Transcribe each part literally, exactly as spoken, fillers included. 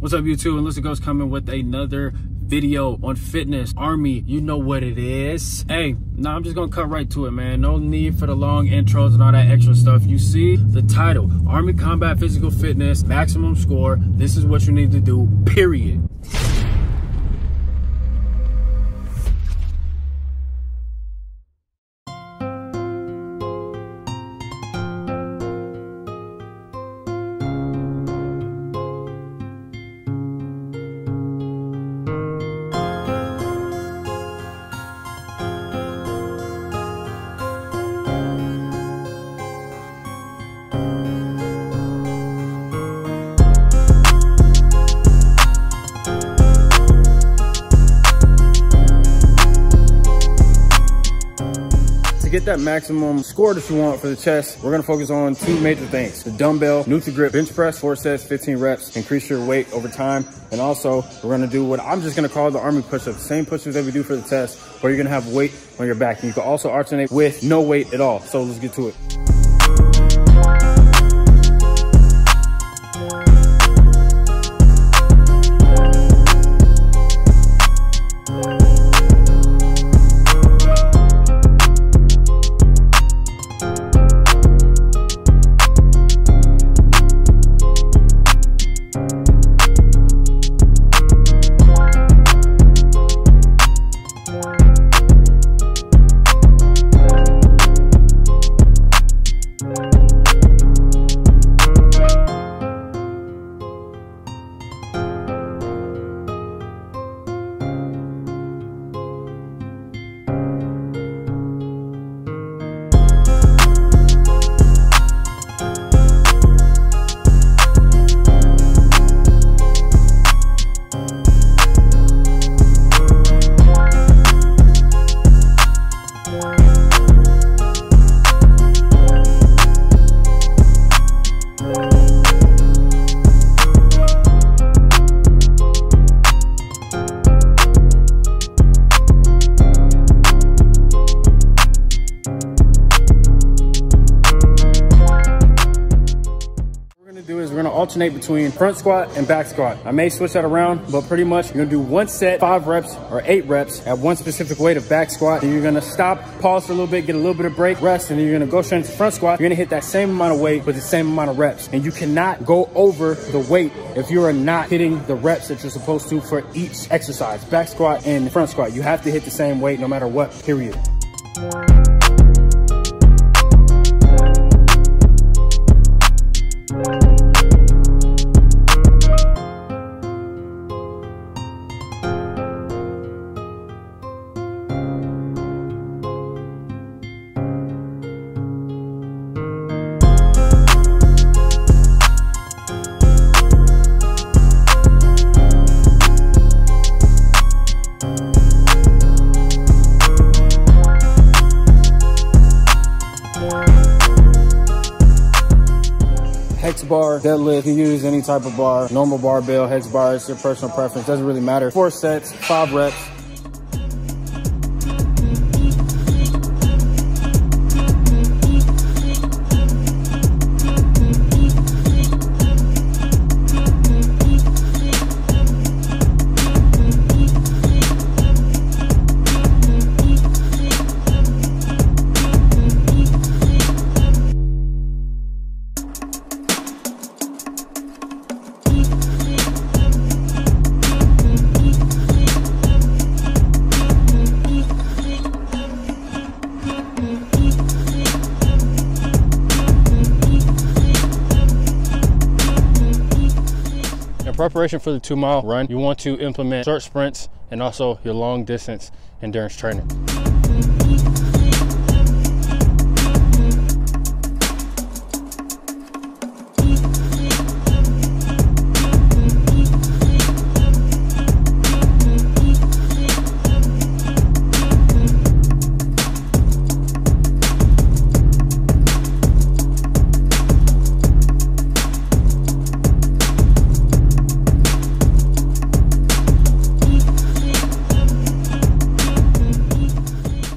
What's up YouTube, Enlisted Ghost coming with another video on fitness. Army, you know what it is. Hey, now nah, I'm just gonna cut right to it, man. No need for the long intros and all that extra stuff. You see the title, Army Combat Physical Fitness, maximum score. This is what you need to do, period. To get that maximum score that you want for the chest, we're gonna focus on two major things. The dumbbell, Nutri-Grip bench press, four sets, fifteen reps, increase your weight over time. And also, we're gonna do what I'm just gonna call the Army push-ups, same push-ups that we do for the chest, where you're gonna have weight on your back. And you can also alternate with no weight at all. So let's get to it. Alternate between front squat and back squat. I may switch that around, but pretty much you're gonna do one set, five reps or eight reps at one specific weight of back squat. And you're gonna stop, pause for a little bit, get a little bit of break, rest, and then you're gonna go straight into front squat. You're gonna hit that same amount of weight with the same amount of reps. And you cannot go over the weight if you are not hitting the reps that you're supposed to for each exercise, back squat and front squat. You have to hit the same weight no matter what, period. Hex bar, deadlift, you use any type of bar, normal barbell, hex bar, it's your personal preference, doesn't really matter. Four sets, five reps. Preparation for the two mile run, you want to implement short sprints and also your long distance endurance training.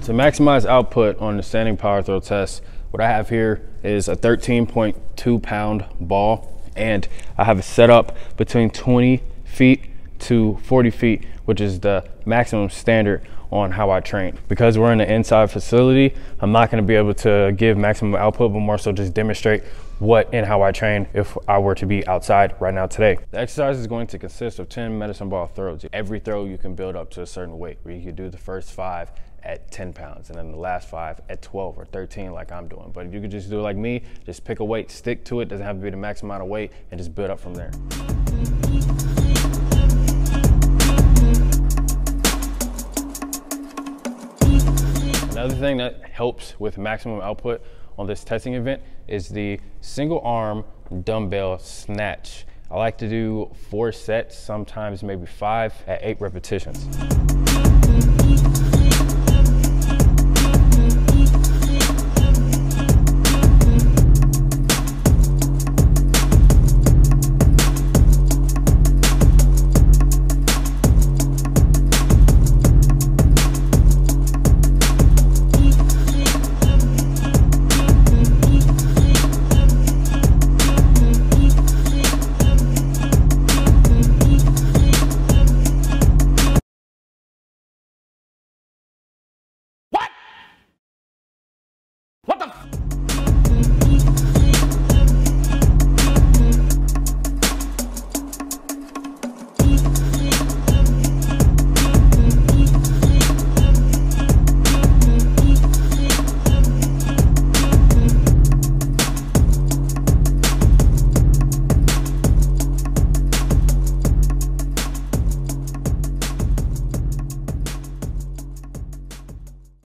To maximize output on the standing power throw test, what I have here is a thirteen point two pound ball, and I have it set up between 20 feet to forty feet, which is the maximum standard on how I train. Because we're in an inside facility, I'm not gonna be able to give maximum output, but more so just demonstrate what and how I train if I were to be outside right now today. The exercise is going to consist of ten medicine ball throws. Every throw you can build up to a certain weight, where you can do the first five at ten pounds and then the last five at twelve or thirteen like I'm doing. But if you could just do it like me, just pick a weight, stick to it, doesn't have to be the max amount of weight, and just build up from there. Another thing that helps with maximum output on this testing event is the single arm dumbbell snatch. I like to do four sets, sometimes maybe five at eight repetitions.